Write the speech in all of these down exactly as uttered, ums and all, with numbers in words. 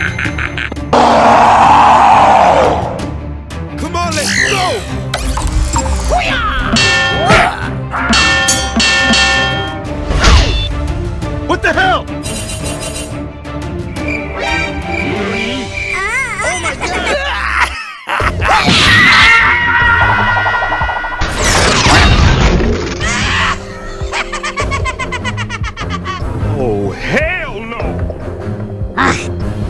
Come on, let's go! What the hell? Oh my god! Oh, hell no!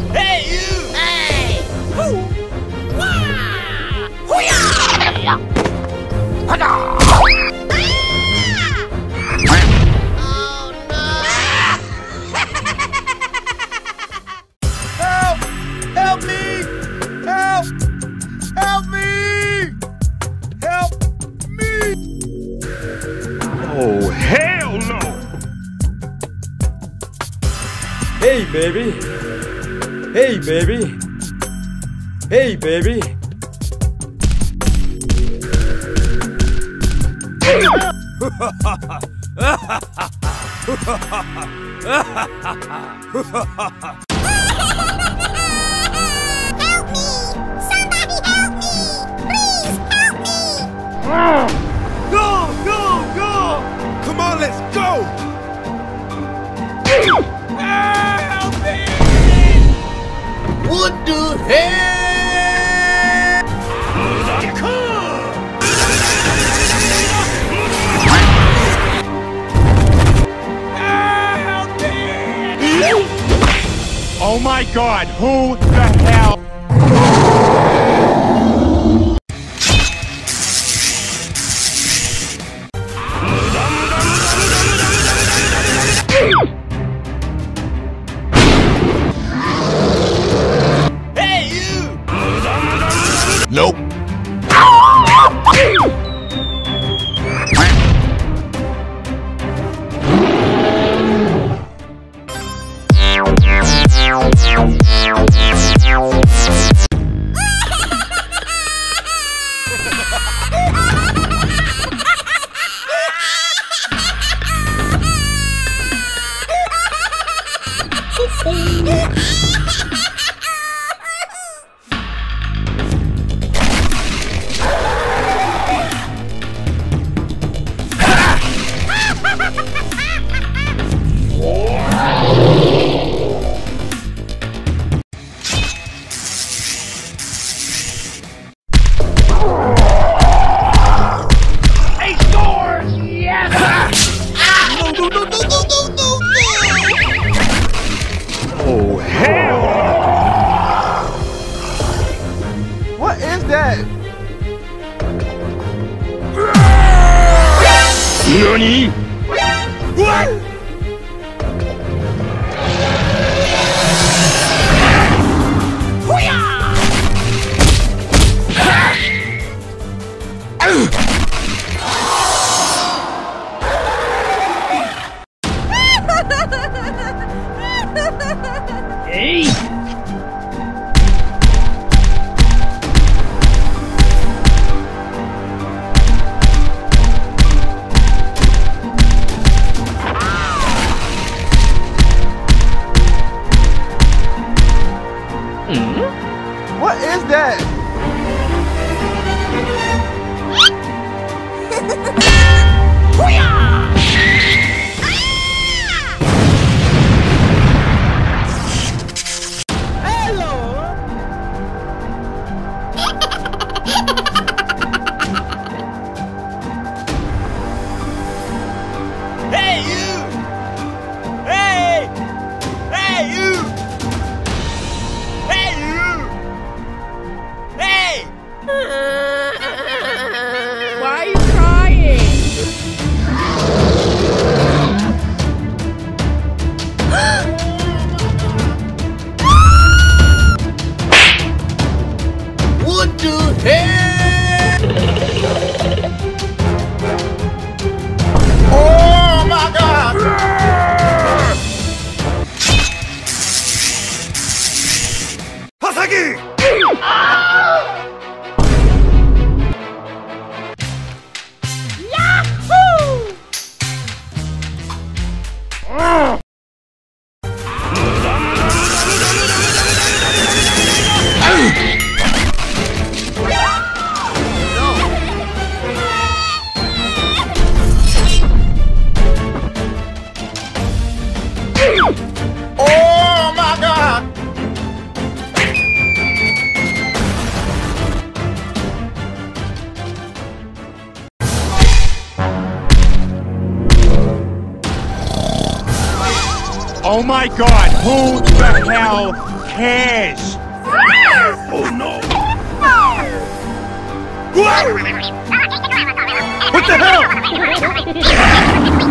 Hey, you! Hey! Woo! Wah! Hoo-yah! Hoo-yah! Oh, no! Help! Help me! Help! Help me! Help me! Oh, hell no! Hey, baby. Hey, baby. Hey, baby. Help me. Somebody help me. Please help me. Go, go, go. Come on, let's go. Help me! What the hell? Help me! Oh my god, who the hell? Nope. Nani? What? Hey! What is that? Hello. Hey you! Hey! Hey you! Hey you! Oh my god, who the hell cares? Oh no. What? What the hell? No.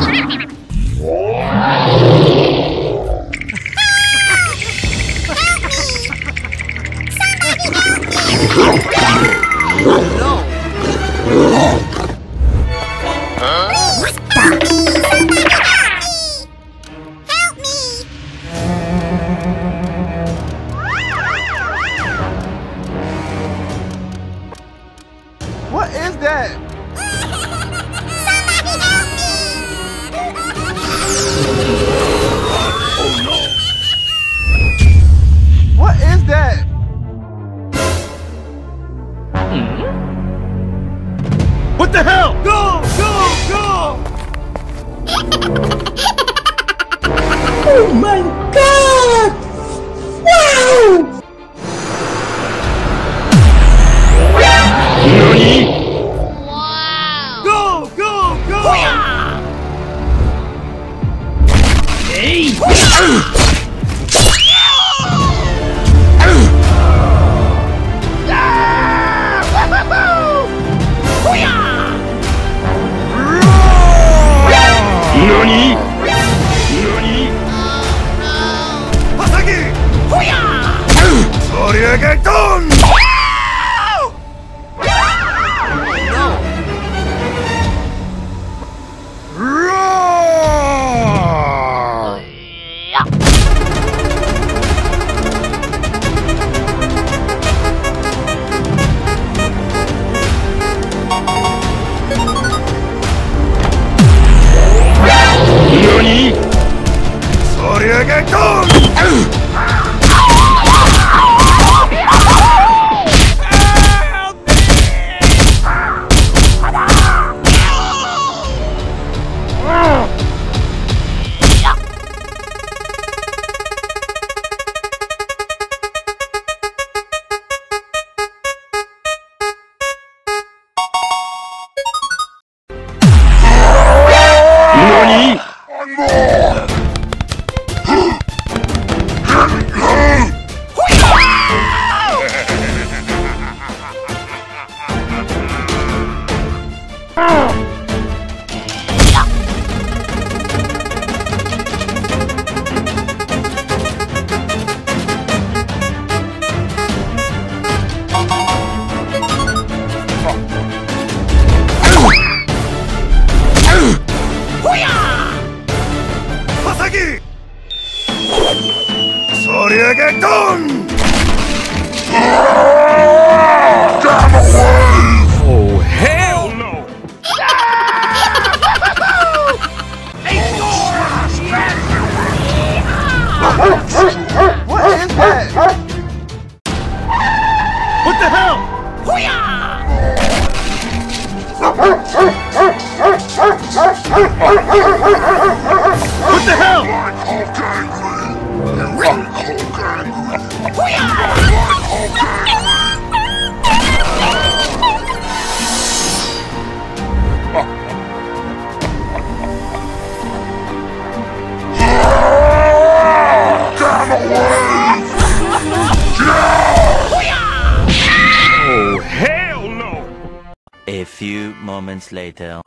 Later.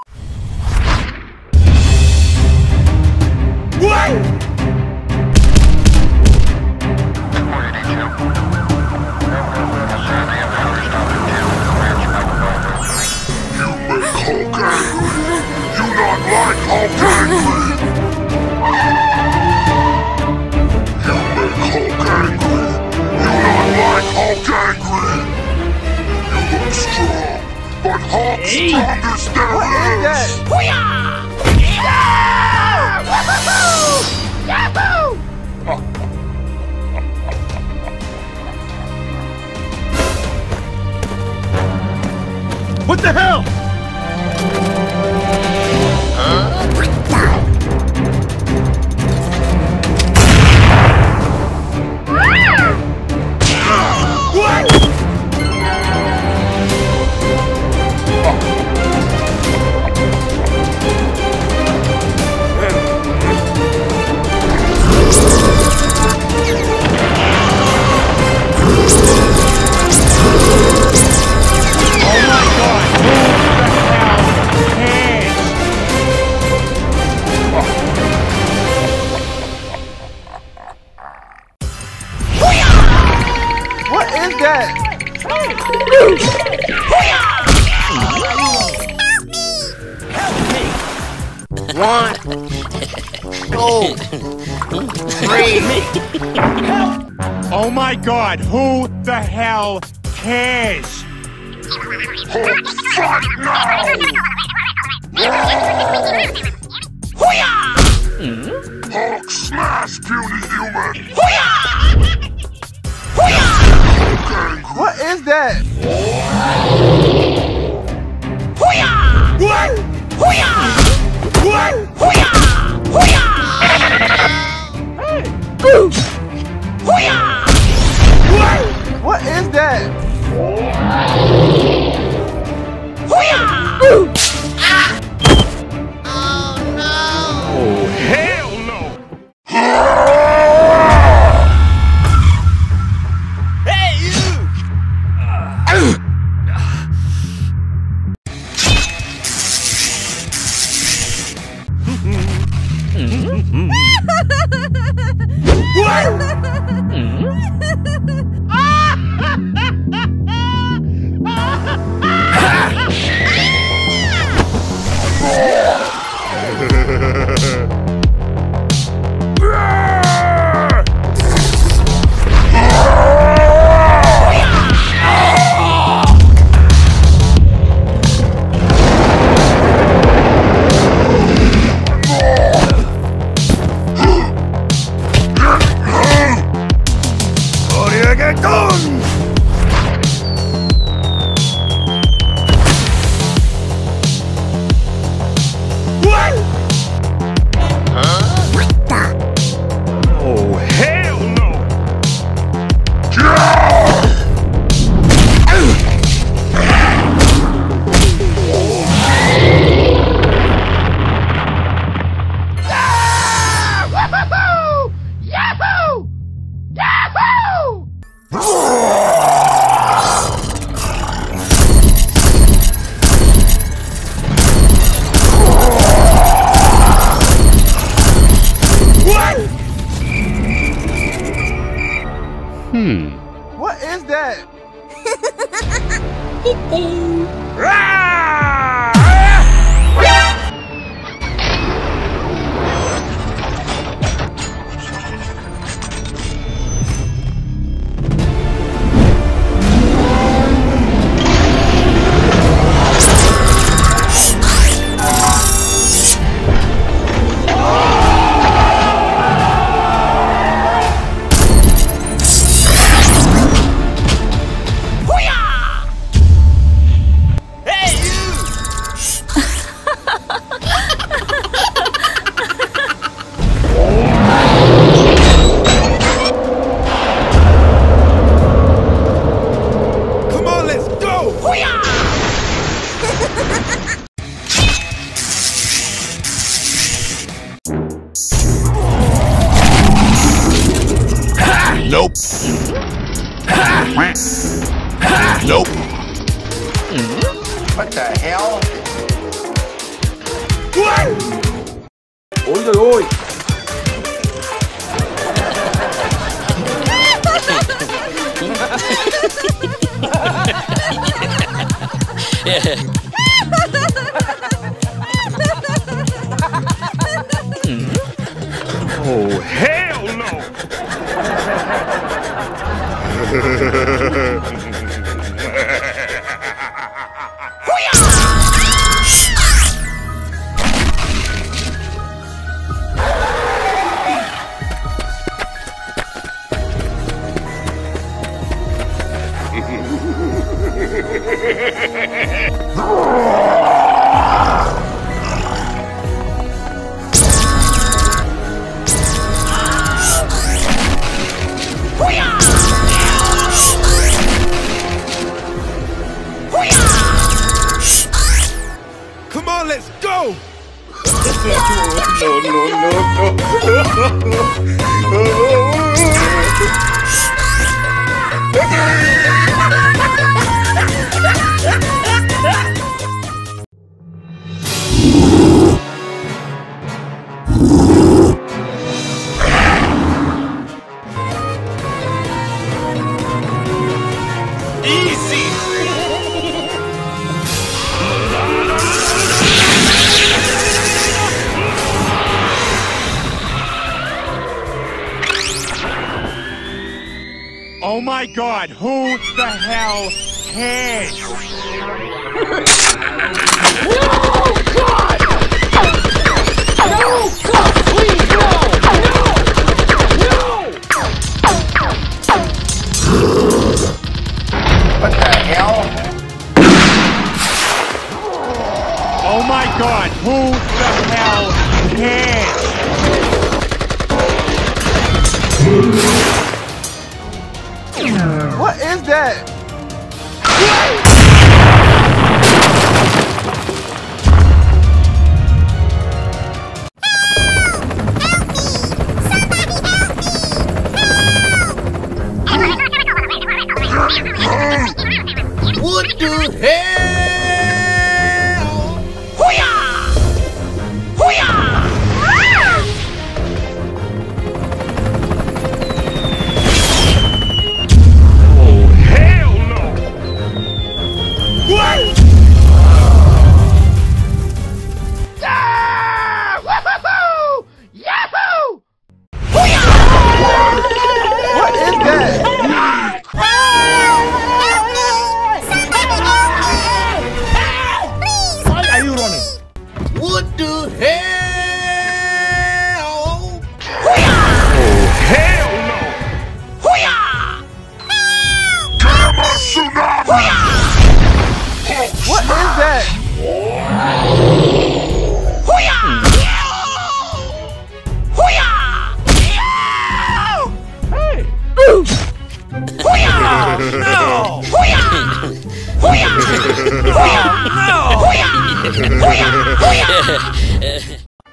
is that? Help me! Help me! One, two, three. Oh my God! Who the hell cares? Oh, fuck no! Hoo-yah! Hulk smash, puny human! Hoo-yah! Hoo-yah! What is that? Hoo-yah! What? Hoo-yah! What? Hoo-yah! Hoo-yah! Boo! Hoo-yah! What? What is that? Hoo-yah! Boo! Oh my God, who the hell cares? No, God! No, God, please, no! No! No! What the hell? Oh my God, who the hell cares? What is that?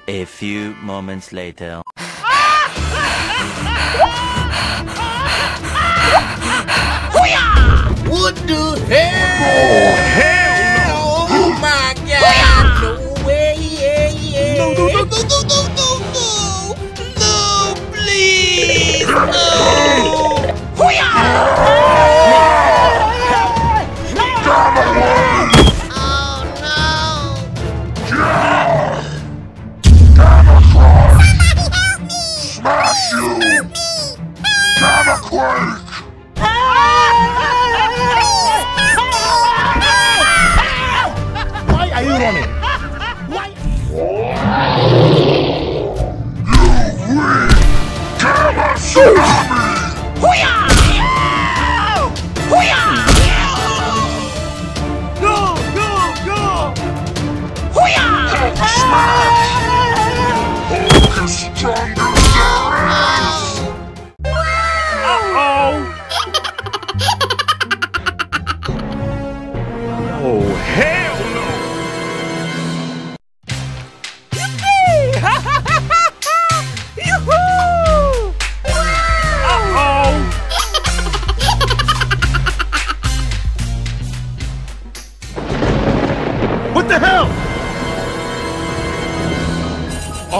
A few moments later. What the hell? Oh, hell no. Oh my God! No way! Yeah, yeah. No, no, no, no, no, no, no, no! No, please! No! Why are you running? Why? You win! Come on, tsunami! Hoo-yah! Hoo-yah! Go, go, go! Hoo-yah! Smash! Focus stronger!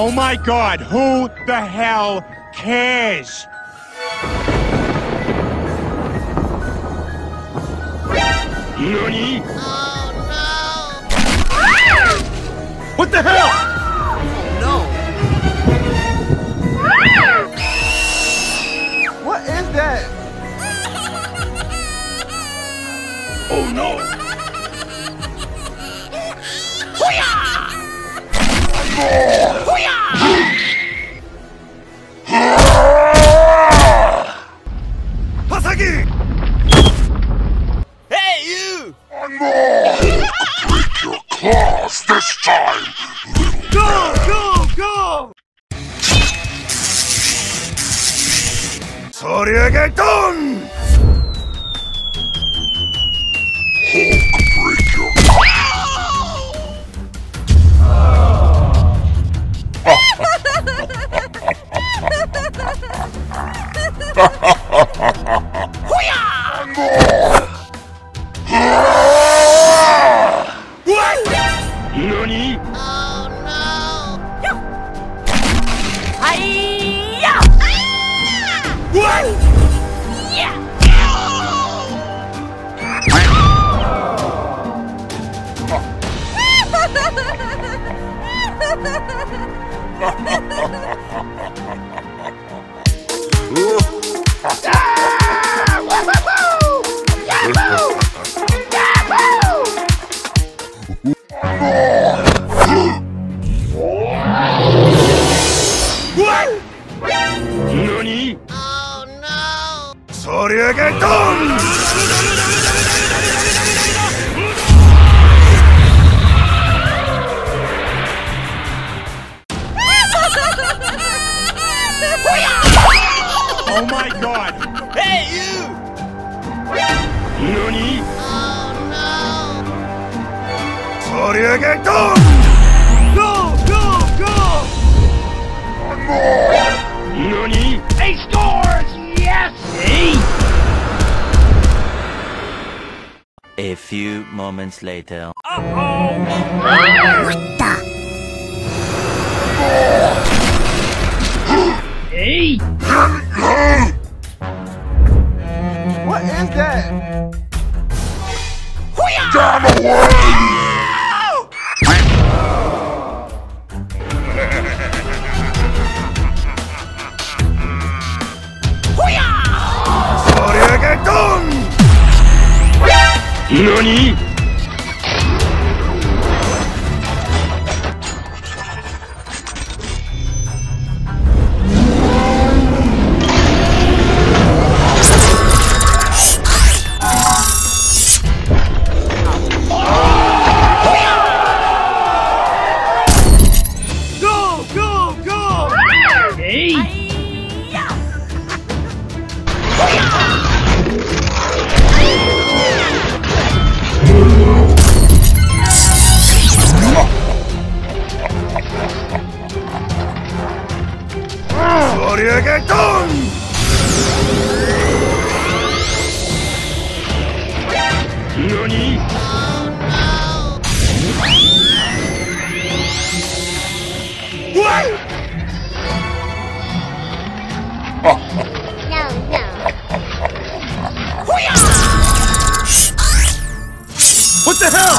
Oh my God, who the hell cares? Nani? Oh no! What the hell? Oh no! What is that? Oh no! Ah! Oh my god! Hey you! Nani? Oh no! Sorry, a few moments later. Uh-oh! What the? Hey! What is that? Get away! Sorry, I NANI?! Go! Go! Go! Hey! What the hell?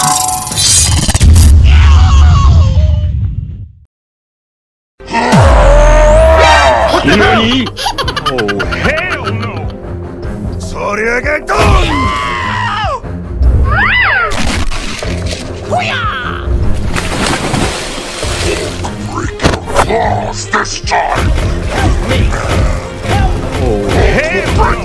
What the Nani? Hell? Oh hell no! Sorry I got done! Lost this time! Help me! Help! Oh hell no!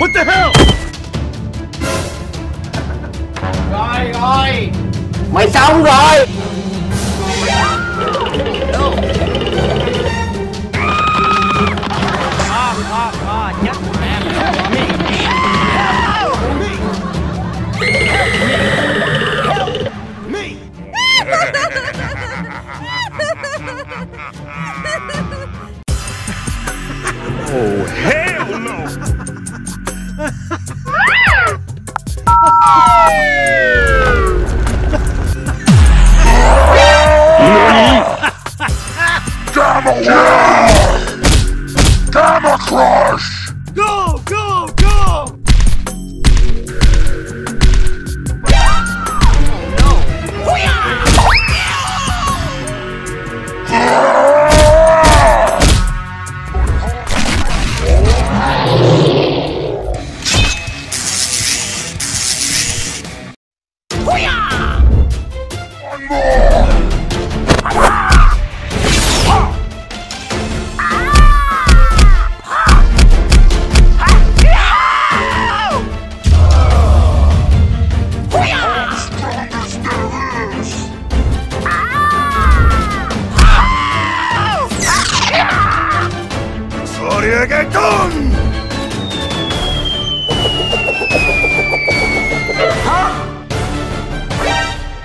What the hell? Rồi, rồi. Mày xong rồi. À, à, à, chắc em có mình. Help me. Help me. Help me. Oh hell no. Gamma Crush! Go! Go! Go!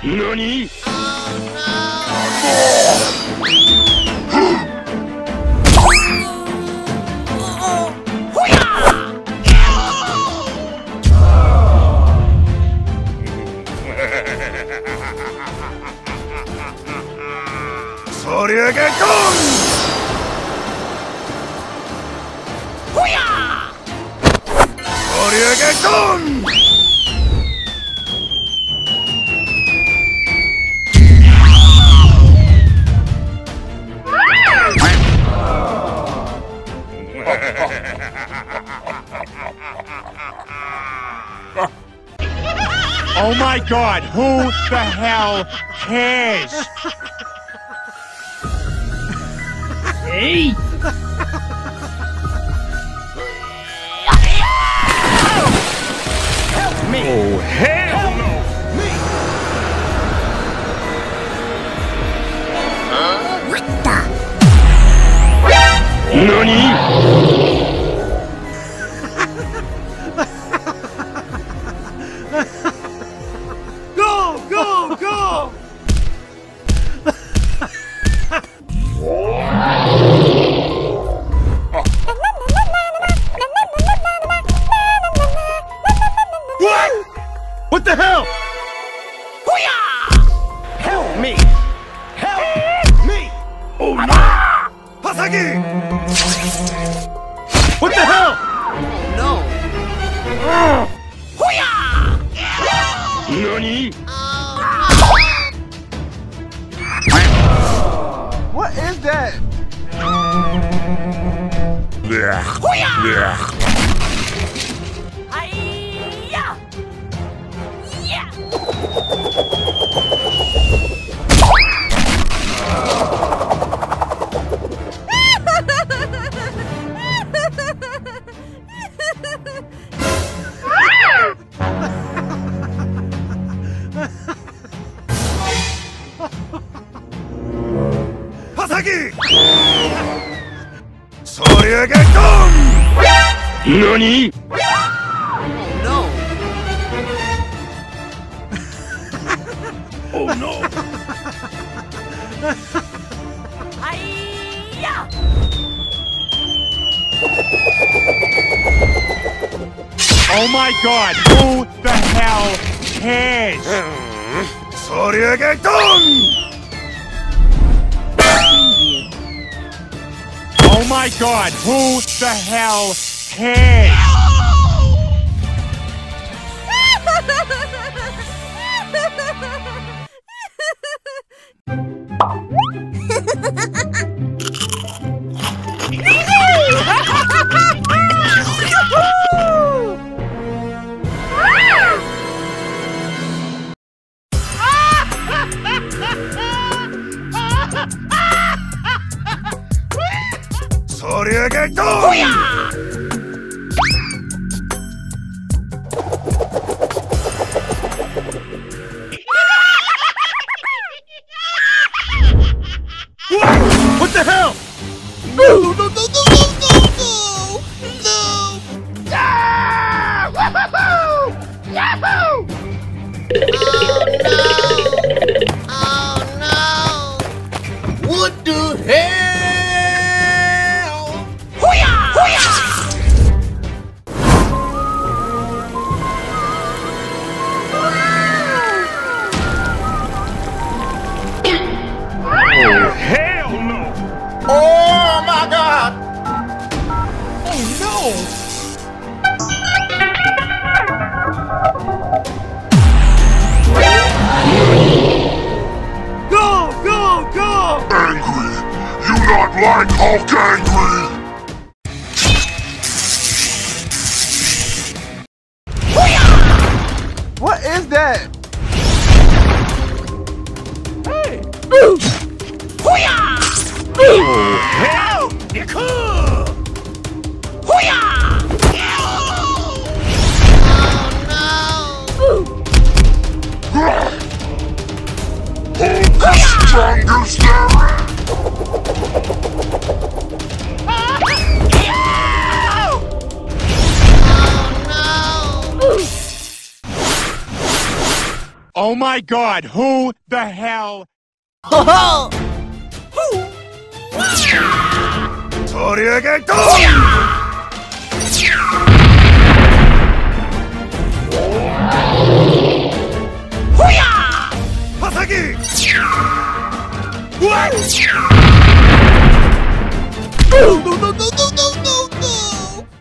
Nani? Sorry again, Kong! Shoryugen! Oh my God, who the hell cares? Hey! Help me! Oh, hell Help no! Me. Huh? What the? Nani? What the hell? Help me! Help me! Oh no! Hasagi! What the hell? Oh no! Hoo-yah! Nani? What is that? Hoo-yah! Hasagi! Soryugen Gun! Nani? Oh no! Oh no! Aiya! Oh my God! Who the hell cares? Soryugen Gun! Oh my God, who the hell cares? Soryugen Gun! What the hell? No, no, no, no, no, no, no, no! No! Ah! Wahoo! Yahoo! Oh no! Oh no! What the hell? Like Hulk angry! What is that? Hey! Boo! Hoo-yah! Boo! Hell! You're cool! Hoo-yah! Oh no! Hulk is stronger staring! Oh my God, who the hell? Ho ho! Who? Soryugen Gun!